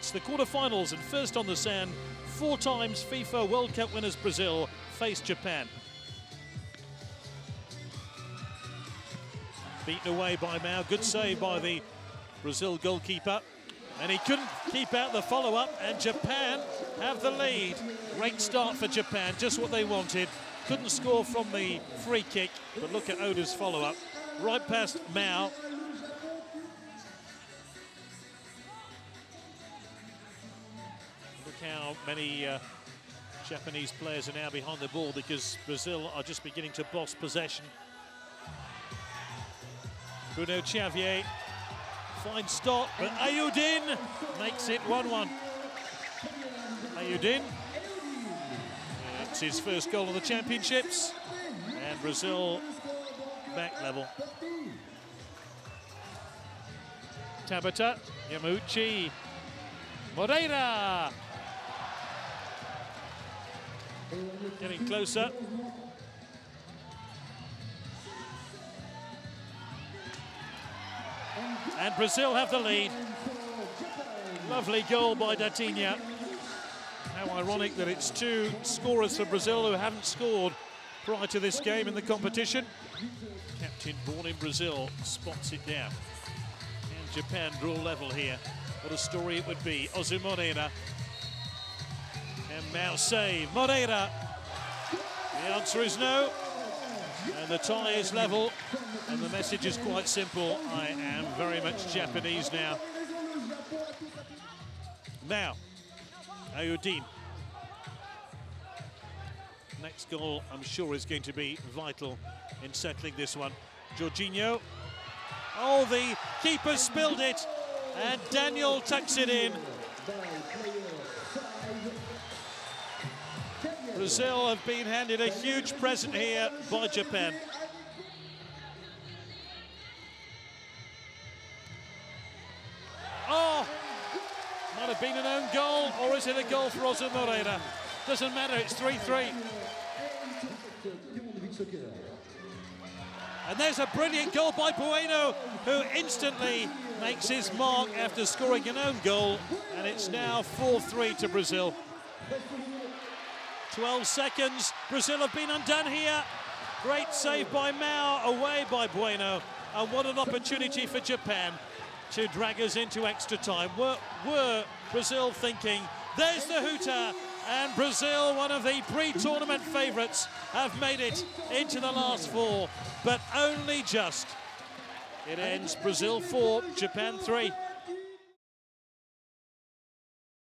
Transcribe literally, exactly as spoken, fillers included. It's the quarterfinals, and first on the sand, four times FIFA World Cup winners Brazil face Japan. Beaten away by Mao, good save by the Brazil goalkeeper. And he couldn't keep out the follow-up, and Japan have the lead. Great start for Japan, just what they wanted. Couldn't score from the free kick, but look at Oda's follow-up. Right past Mao. Look how many uh, Japanese players are now behind the ball, because Brazil are just beginning to boss possession. Bruno Xavier, fine start, but Eudin makes it one one. Eudin, that's his first goal of the championships, and Brazil back level. Tabata, Yamauchi, Moreira. Getting closer. And Brazil have the lead. Lovely goal by Datinha. How ironic that it's two scorers for Brazil who haven't scored prior to this game in the competition. Captain born in Brazil spots it down. And Japan draw level here. What a story it would be. Ozu Moreira. And Mao save. Moreira. The answer is no. And the tie is level, and the message is quite simple. I am very much Japanese now. Now, Eudin. Next goal, I'm sure, is going to be vital in settling this one. Jorginho. Oh, the keeper spilled it, and Daniel tucks it in. Brazil have been handed a huge present here by Japan. Oh, might have been an own goal, or is it a goal for Ozu Moreira? Doesn't matter, it's three three. And there's a brilliant goal by Bueno, who instantly makes his mark after scoring an own goal, and it's now four three to Brazil. twelve seconds, Brazil have been undone here. Great save by Mao, away by Bueno. And what an opportunity for Japan to drag us into extra time. Were, were Brazil thinking, there's the hooter. And Brazil, one of the pre-tournament favourites, have made it into the last four, but only just. It ends Brazil four, Japan three.